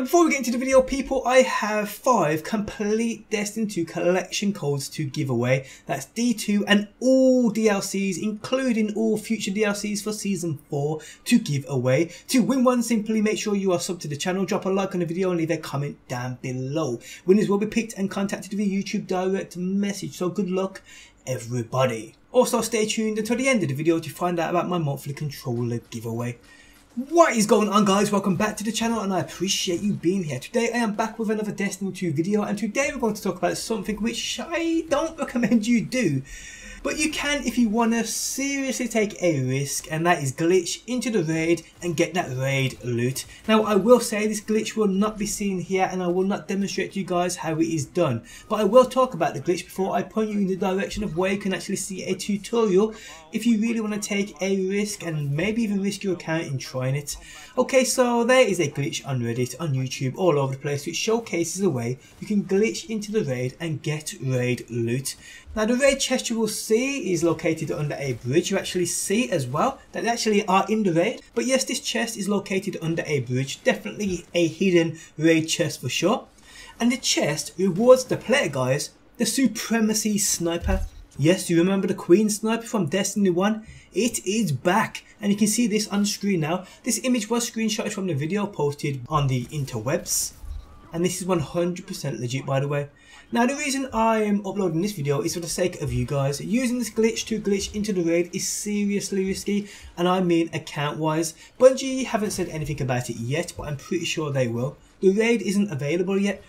And before we get into the video, people, I have 5 complete Destiny 2 collection codes to give away. That's D2 and all DLCs, including all future DLCs for Season 4 to give away. To win one, simply make sure you are subbed to the channel, drop a like on the video and leave a comment down below. Winners will be picked and contacted via YouTube direct message, so good luck everybody. Also stay tuned until the end of the video to find out about my monthly controller giveaway. What is going on, guys? Welcome back to the channel and I appreciate you being here. Today I am back with another Destiny 2 video, and today we're going to talk about something which I don't recommend you do, but you can if you want to seriously take a risk, and that is glitch into the raid and get that raid loot. Now I will say this glitch will not be seen here and I will not demonstrate to you guys how it is done, but I will talk about the glitch before I point you in the direction of where you can actually see a tutorial if you really want to take a risk and maybe even risk your account in trying it. Okay, so there is a glitch on Reddit, on YouTube, all over the place, which showcases the way you can glitch into the raid and get raid loot. Now the raid chest you will see is located under a bridge. You actually see as well that they actually are in the raid. But yes, this chest is located under a bridge. Definitely a hidden raid chest for sure. And the chest rewards the player, guys, the Supremacy Sniper. Yes, you remember the Queen Sniper from Destiny 1? It is back, and you can see this on screen now. This image was screenshotted from the video posted on the interwebs, and this is 100% legit, by the way. Now the reason I am uploading this video is for the sake of you guys. Using this glitch to glitch into the raid is seriously risky, and I mean account wise. Bungie haven't said anything about it yet, but I'm pretty sure they will. The raid isn't available yet.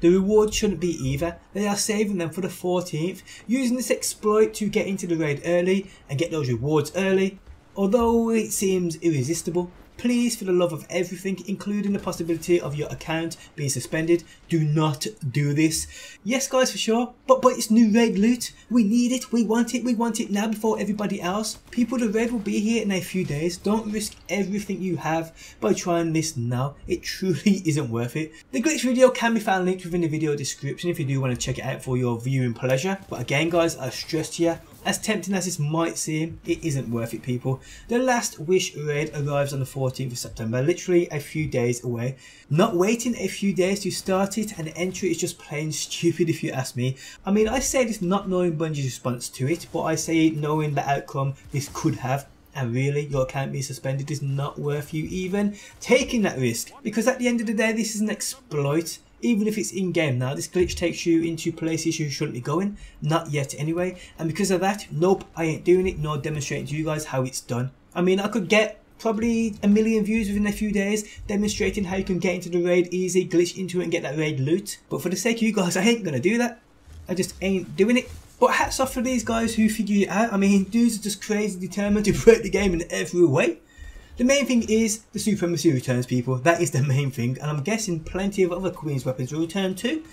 The reward shouldn't be either. They are saving them for the 14th. Using this exploit to get into the raid early and get those rewards early, although it seems irresistible. Please, for the love of everything, including the possibility of your account being suspended, do not do this. Yes, guys, for sure, but it's new raid loot. We need it, we want it now before everybody else. People, the raid will be here in a few days. Don't risk everything you have by trying this now. It truly isn't worth it. The glitch video can be found linked within the video description if you do want to check it out for your viewing pleasure. But again, guys, I stress to you, as tempting as this might seem, it isn't worth it, people. The Last Wish raid arrives on the 14th of September, literally a few days away. Not waiting a few days to start it and entry is just plain stupid if you ask me. I mean, I say this not knowing Bungie's response to it, but I say it knowing the outcome this could have. And really, your account being suspended is not worth you even taking that risk, because at the end of the day, this is an exploit. Even if it's in game now, this glitch takes you into places you shouldn't be going, not yet anyway, and because of that, nope, I ain't doing it nor demonstrating to you guys how it's done. I mean, I could get probably 1 million views within a few days demonstrating how you can get into the raid easy, glitch into it and get that raid loot, but for the sake of you guys, I ain't gonna do that. I just ain't doing it. But hats off for these guys who figure it out. I mean, dudes are just crazy determined to break the game in every way. The main thing is the Supremacy returns, people. That is the main thing, and I'm guessing plenty of other Queen's weapons will return too.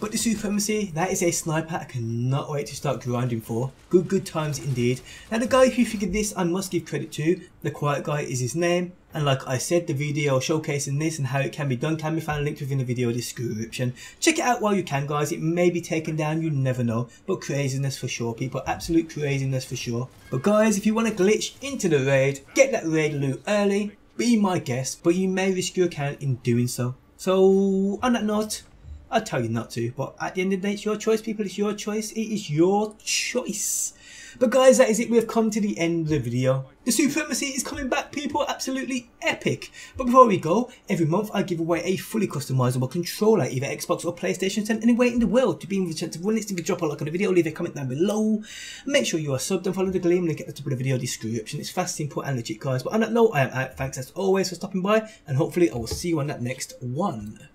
But the Supremacy, that is a sniper I cannot wait to start grinding for. Good times indeed. Now the guy who figured this, I must give credit to. The Quiet Guy is his name. And like I said, the video showcasing this and how it can be done can be found linked within the video description. Check it out while you can, guys. It may be taken down, you never know. But craziness for sure, people. Absolute craziness for sure. But guys, if you want to glitch into the raid, get that raid loot early, be my guest. But you may risk your account in doing so. So on that note, I'll tell you not to, but at the end of the day, it's your choice, people. It's your choice. It is your choice. But guys, that is it. We have come to the end of the video. The Supremacy is coming back, people. Absolutely epic. But before we go, every month I give away a fully customizable controller, either Xbox or PlayStation 10, anywhere in the world. To be in the chance of winning, simply drop a like on the video, leave a comment down below. Make sure you are subbed and follow the Gleam link at the top of the video description. It's fast, simple and legit, guys. But on that note, I am out. Thanks as always for stopping by, and hopefully I will see you on that next one.